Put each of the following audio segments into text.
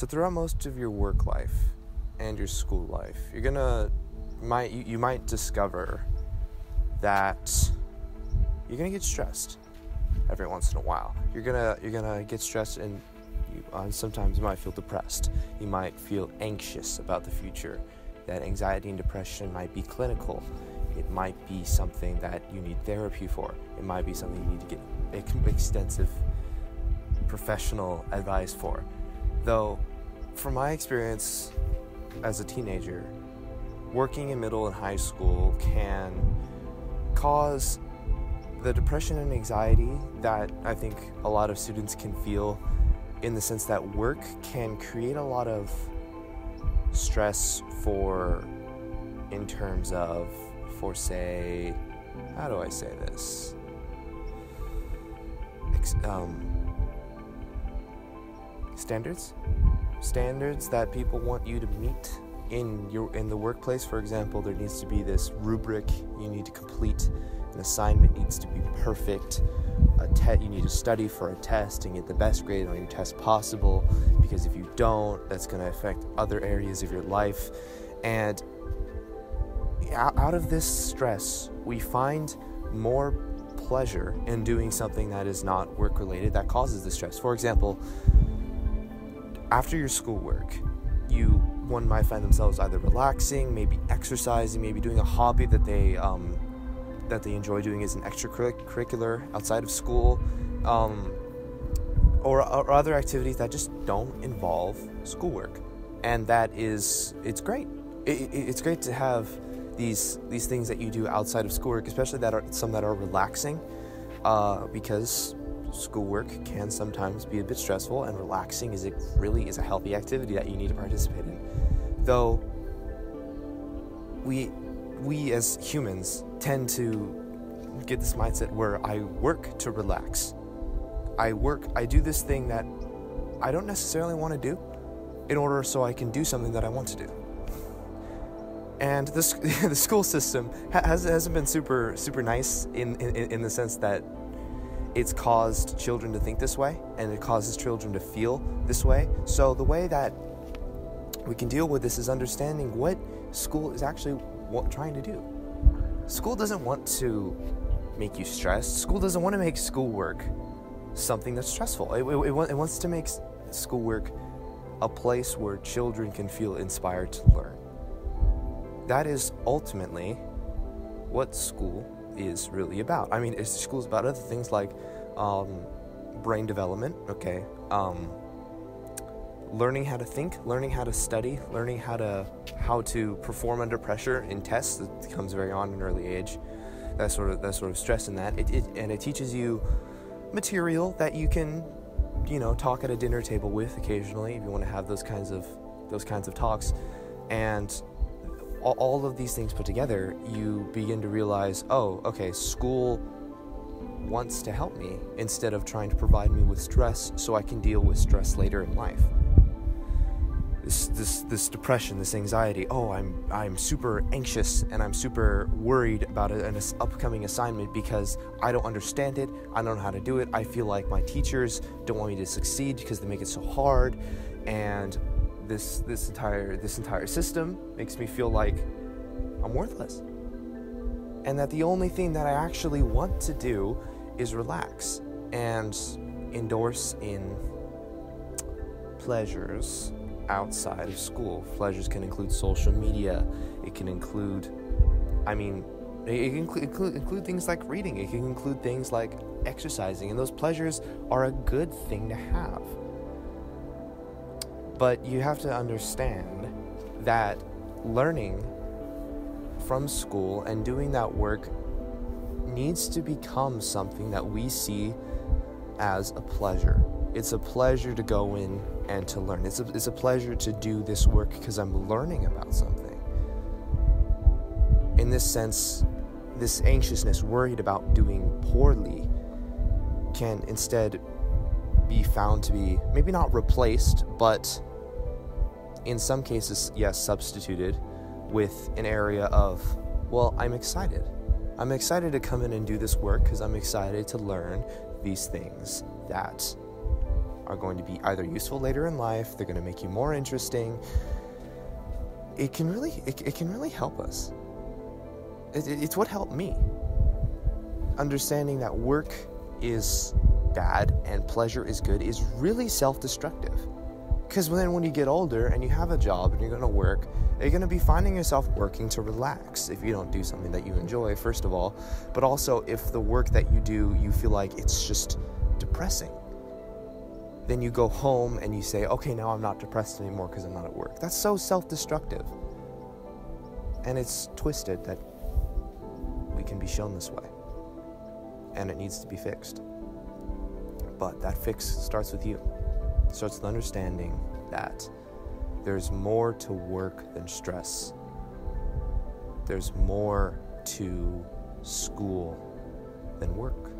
So throughout most of your work life and your school life, you might discover that you're gonna get stressed every once in a while. You're gonna get stressed, and sometimes you might feel depressed. You might feel anxious about the future. That anxiety and depression might be clinical. It might be something that you need therapy for. It might be something you need to get extensive professional advice for. Though, from my experience as a teenager, working in middle and high school can cause the depression and anxiety that I think a lot of students can feel, in the sense that work can create a lot of stress in terms of, how do I say this? Standards that people want you to meet in the workplace. For example, there needs to be this rubric you need to complete. An assignment needs to be perfect. You need to study for a test and get the best grade on your test possible, because if you don't, that's going to affect other areas of your life. And out of this stress, we find more pleasure in doing something that is not work-related that causes the stress. For example, after your schoolwork, one might find themselves either relaxing, maybe exercising, maybe doing a hobby that they enjoy doing as an extracurricular outside of school, or other activities that just don't involve schoolwork. And it's great. It's great to have these things that you do outside of schoolwork, especially some that are relaxing, because schoolwork can sometimes be a bit stressful, and relaxing really is a healthy activity that you need to participate in. Though we as humans tend to get this mindset where I work to relax. I do this thing that I don't necessarily want to do in order so I can do something that I want to do. And this, the school system hasn't been super, super nice in the sense that it's caused children to think this way, and it causes children to feel this way. So the way that we can deal with this is understanding what school is actually trying to do. School doesn't want to make you stressed. School doesn't want to make schoolwork something that's stressful. It wants to make schoolwork a place where children can feel inspired to learn. That is ultimately what school is really about. I mean, school's about other things like brain development, learning how to think, learning how to study, learning how to perform under pressure in tests. That comes very on in an early age. That sort of stress in that. And it teaches you material that you can, talk at a dinner table with occasionally if you want to have those kinds of talks. And all of these things put together, you begin to realize, oh, okay, school wants to help me instead of trying to provide me with stress so I can deal with stress later in life. This depression, this anxiety, oh, I'm super anxious and I'm super worried about an upcoming assignment because I don't understand it, I don't know how to do it, I feel like my teachers don't want me to succeed because they make it so hard, and this entire system makes me feel like I'm worthless, and that the only thing that I actually want to do is relax and endorse in pleasures outside of school. Pleasures can include social media. It can include, it can include things like reading. It can include things like exercising, and those pleasures are a good thing to have. But you have to understand that learning from school and doing that work needs to become something that we see as a pleasure. It's a pleasure to go in and to learn. It's a pleasure to do this work because I'm learning about something. In this sense, this anxiousness, worried about doing poorly, can instead be found to be maybe not replaced, but in some cases, yes, substituted with an area of, well, I'm excited. I'm excited to come in and do this work because I'm excited to learn these things that are going to be either useful later in life, they're going to make you more interesting. It can really help us. It's what helped me. Understanding that work is bad and pleasure is good is really self-destructive. Because then when you get older and you have a job and you're going to work, you're going to be finding yourself working to relax if you don't do something that you enjoy, first of all. But also, if the work that you do, you feel like it's just depressing. Then you go home and you say, okay, now I'm not depressed anymore because I'm not at work. That's so self-destructive. And it's twisted that we can be shown this way. And it needs to be fixed. But that fix starts with you. It starts with understanding that there's more to work than stress. There's more to school than work.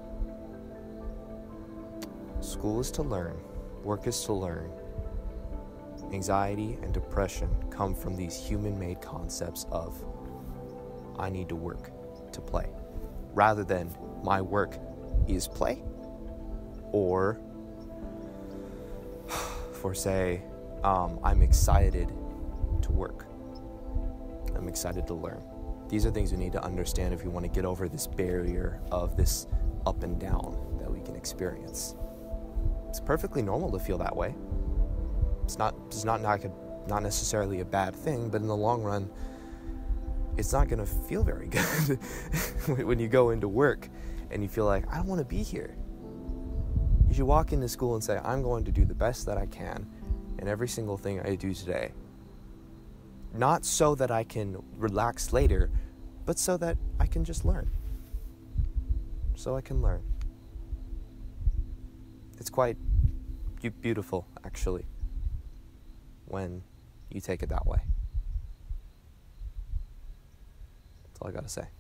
School is to learn. Work is to learn. Anxiety and depression come from these human-made concepts of I need to work to play, rather than my work is play, or for say, I'm excited to work. I'm excited to learn. These are things we need to understand if we want to get over this barrier of this up and down that we can experience. It's perfectly normal to feel that way. It's not necessarily a bad thing, but in the long run, it's not going to feel very good when you go into work and you feel like, I don't want to be here. You should walk into school and say, I'm going to do the best that I can in every single thing I do today. Not so that I can relax later, but so that I can just learn. So I can learn. It's quite beautiful, actually, when you take it that way. That's all I gotta say.